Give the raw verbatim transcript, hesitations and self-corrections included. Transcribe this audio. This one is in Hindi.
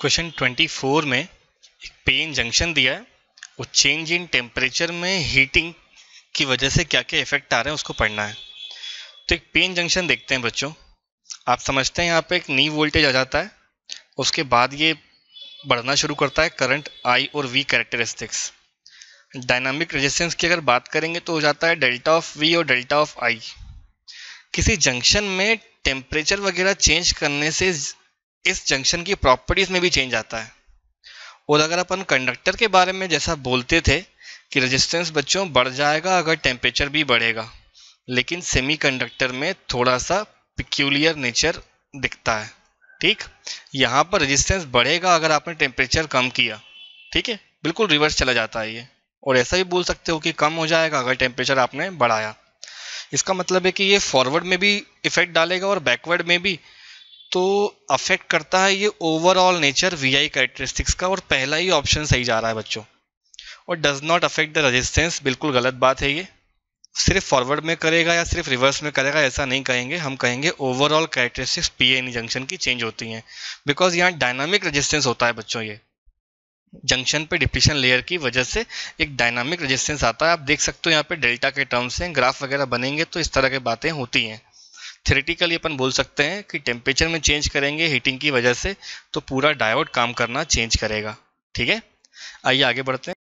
क्वेश्चन चौबीस में एक पेन जंक्शन दिया है और चेंज इन टेम्परेचर में हीटिंग की वजह से क्या क्या इफेक्ट आ रहे हैं उसको पढ़ना है। तो एक पेन जंक्शन देखते हैं बच्चों, आप समझते हैं यहाँ पे एक नी वोल्टेज आ जाता है, उसके बाद ये बढ़ना शुरू करता है करंट आई और वी कैरेक्टरिस्टिक्स। डायनामिक रेजिस्टेंस की अगर बात करेंगे तो हो जाता है डेल्टा ऑफ वी और डेल्टा ऑफ आई। किसी जंक्शन में टेम्परेचर वगैरह चेंज करने से इस जंक्शन की प्रॉपर्टीज़ में भी चेंज आता है। और अगर अपन कंडक्टर के बारे में जैसा बोलते थे कि रेजिस्टेंस बच्चों बढ़ जाएगा अगर टेम्परेचर भी बढ़ेगा, लेकिन सेमीकंडक्टर में थोड़ा सा पिक्यूलियर नेचर दिखता है। ठीक, यहाँ पर रेजिस्टेंस बढ़ेगा अगर आपने टेम्परेचर कम किया। ठीक है, बिल्कुल रिवर्स चला जाता है ये। और ऐसा भी बोल सकते हो कि कम हो जाएगा अगर टेम्परेचर आपने बढ़ाया। इसका मतलब है कि ये फॉरवर्ड में भी इफेक्ट डालेगा और बैकवर्ड में भी, तो अफेक्ट करता है ये overall nature V I characteristics का। और पहला ही ऑप्शन सही जा रहा है बच्चों। और does not affect the resistance, बिल्कुल गलत बात है ये। सिर्फ फॉरवर्ड में करेगा या सिर्फ रिवर्स में करेगा ऐसा नहीं कहेंगे, हम कहेंगे ओवरऑल कैरेक्टरिस्टिक्स पीएन जंक्शन की चेंज होती हैं, बिकॉज यहाँ डायनामिक रेजिस्टेंस होता है बच्चों। ये जंक्शन पे डिप्लीशन लेयर की वजह से एक डायनामिक रेजिस्टेंस आता है। आप देख सकते हो यहाँ पे डेल्टा के टर्म्स से ग्राफ वगैरह बनेंगे तो इस तरह की बातें होती हैं। थ्योरेटिकली अपन बोल सकते हैं कि टेम्परेचर में चेंज करेंगे हीटिंग की वजह से, तो पूरा डायोड काम करना चेंज करेगा। ठीक है, आइए आगे बढ़ते हैं।